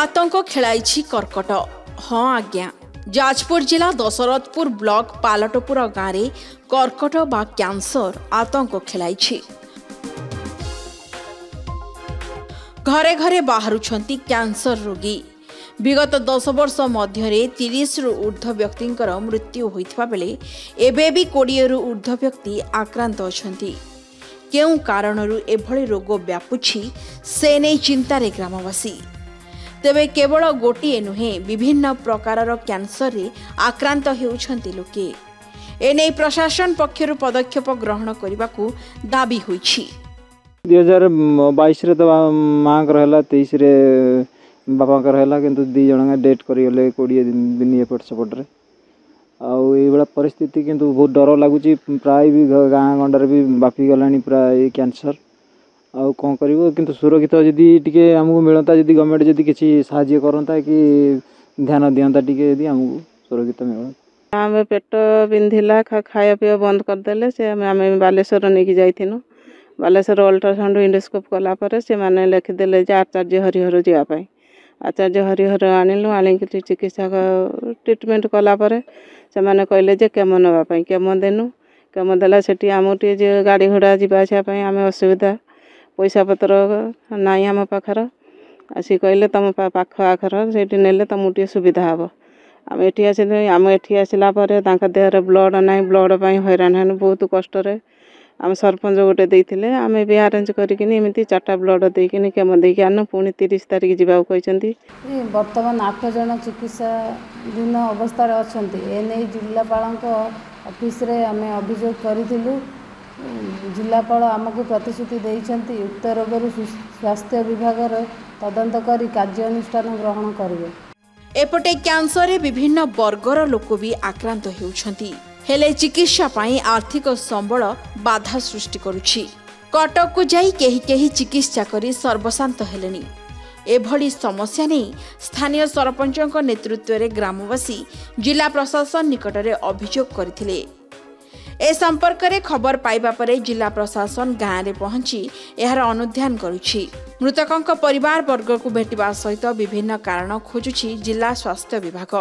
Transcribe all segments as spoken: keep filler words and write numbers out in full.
आतंक खेलाई कर्कट। हाँ आज्ञा, जाजपुर जिला दशरथपुर ब्लॉक पालटपुर गाँव में कर्कट बा कैंसर आतंक खेलाई। घरे घरे बाहरुछंती कैंसर रोगी। विगत दस वर्ष मध्य तीस रु ऊर्ध्व व्यक्ति मृत्यु होता बेले एबे भी कोड़े रु ऊर्ध्व व्यक्ति आक्रांत अच्छा। क्यों कारण एभली रोग व्यापुछि से नहीं चिंतार ग्रामवासी। तेबे केवल गोटे नुहे विभिन्न प्रकार कैंसर रे आक्रांत होउछंती लोके। एने प्रशासन पक्षर पदक्षेप ग्रहण करने को दाबी होइछि। दो हज़ार बाईस रे तो माँ कर हला, तेईस रे बापा कर हला, किंतु दी जणा डेट करीगले कोड़े दिन एपट सेपट रे आउ परिस्थिति। किंतु बहुत डर लगुच, प्राय भी गाँ गंडार भी बापी गलानी प्राय कैंसर। आउ कौन करिवो, किंतु सुरक्षित जदि टिके हमहु मिलता, जदि गवर्नमेंट जदि किछि सहायता करता कि ध्यान दियंता टिके, यदि हमहु सुरक्षित मिल। आमे पेट बिंधिला, खाया पिया बंद कर देले से। आमे बालेश्वर नै कि जाइथिनु, बालेश्वर अल्ट्रासाउंड इंडोस्कोप कलापर से मैंने लिखिदेले आचार्य हरिहर जावाई। आचार्य हरिहर आणिलु, आणिकी चिकित्सा ट्रिटमेंट कलापर से मैंने कहले केमो नापाई। केमो देनु, केमो देला से आम टे गाड़ी घोड़ा जावासवाई आम असुविधा, पैसा पतर नाई आम पाखर। आसी कहले तुम पाख आखर से ने तुमको टे सुविधा हे। आम एटी आस आम एटी आसला देहर ब्लड ना, ब्लड पर हैरान है बहुत कष्ट। आम सरपंच गोटे देते आम भी आरेंज करमती चार्टा ब्लड देकिन केमो देकी आनु। पुणी तीस तारीख जावाक कहते। बर्तमान आठ जन चिकित्साधीन अवस्था अच्छा। एने जिलापाल ऑफिस रे आम अभियोग करूँ। जिलापाल आमको प्रतिश्रुति देइछंती उक्त रोगरू स्वास्थ्य विभाग तदंत करी कार्यानुष्ठान ग्रहण करेंगे। एपटे कैंसर विभिन्न वर्गर लोक भी आक्रांत होउछंती, हेले चिकित्सा पाई आर्थिक संबल बाधा सृष्टि करुछि। कटक को जाई केही केही चिकित्सा करी सर्वशांत हेलेनी। एभली समस्या नहीं स्थानीय सरपंचक नेतृत्व रे ग्रामवासी जिला प्रशासन निकटरे अभियोग करथिले। ए संपर्क रे खबर पाइबा परे जिला प्रशासन गाँव में पहुंची यार अनुध्यान करुछि। मृतकंक परिवार वर्ग को भेटिबा सहित विभिन्न कारण खोजुछि जिला स्वास्थ्य विभाग।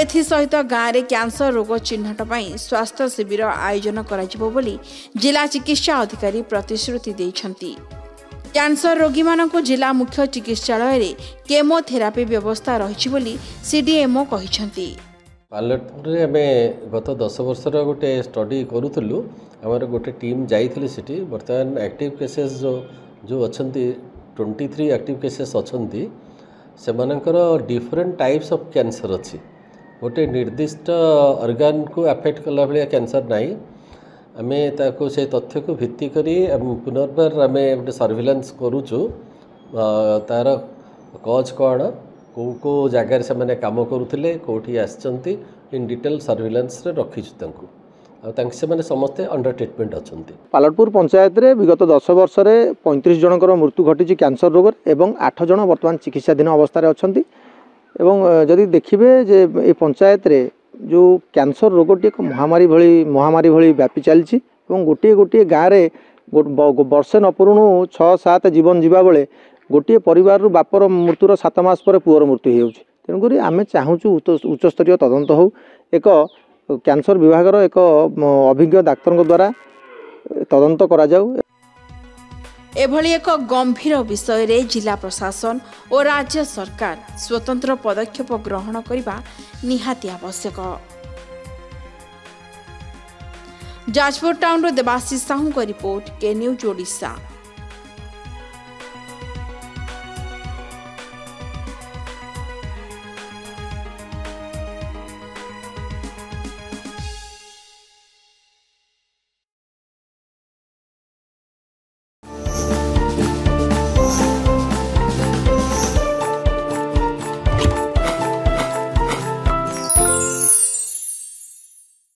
एथि सहित गाँव में कैंसर रोग चिन्हट पर स्वास्थ्य शिविर आयोजन कराजिबो बोली जिला चिकित्सा अधिकारी प्रतिश्रुति देइछंती। कैंसर रोगी मानकु जिला मुख्य चिकित्सालय रे केमोथेरापी व्यवस्था रहिछि बोली सीडीएमओ कहिछंती। पालटपुर में गत दस वर्षर गोटे स्टडी करूँ। आमर गोटे टीम जाइए सीटी। बर्तमान एक्टिव केसेस जो जो अच्छा ट्वेंटी थ्री एक्टिव केसेस अच्छा। से डिफरेंट टाइप्स ऑफ कैंसर अच्छी। गोटे निर्दिष्ट ऑर्गन को अफेक्ट कला भाया कैंसर नाई। आम ताको से तथ्य को भित्तिक पुनर्बार आम गोटे सर्विलांस करूचु। तार कज कौन, कौ कौ जगार से कम करुले, कौटी आसचंती इन डिटेल सर्विलांस रे रखीचु। से समस्ते अंडर ट्रिटमेंट अच्छा। पालटपुर पंचायत रे विगत दस वर्ष में पैंतीस जनकर मृत्यु घटी कैंसर रोग एवं आठ जन वर्तमान चिकित्साधीन अवस्था अच्छा। जदि देखिए जे ए पंचायत रे जो कैंसर रोगटी एक महामारी भली महामारी भली व्यापी चली। गोटे गोटे गाँव में वर्षे नपुरुणु छः सात जीवन जीवा बेले गोटे परिवार बापर मृत्युर सात मास पर पुअर मृत्यु हो। तेणुक आम चाहूँ उच्चस्तरीय तदंत हो, एक कैंसर विभाग एक अभिज्ञ डाक्तर द्वारा तदंत करा जाऊ। एभली एक गंभीर विषय रे जिला प्रशासन और राज्य सरकार स्वतंत्र पदक्षेप ग्रहण करबा निहाती आवश्यक। जाजपुर टाउन रो देवाशीष साहू को रिपोर्ट के न्यूज ओडिशा।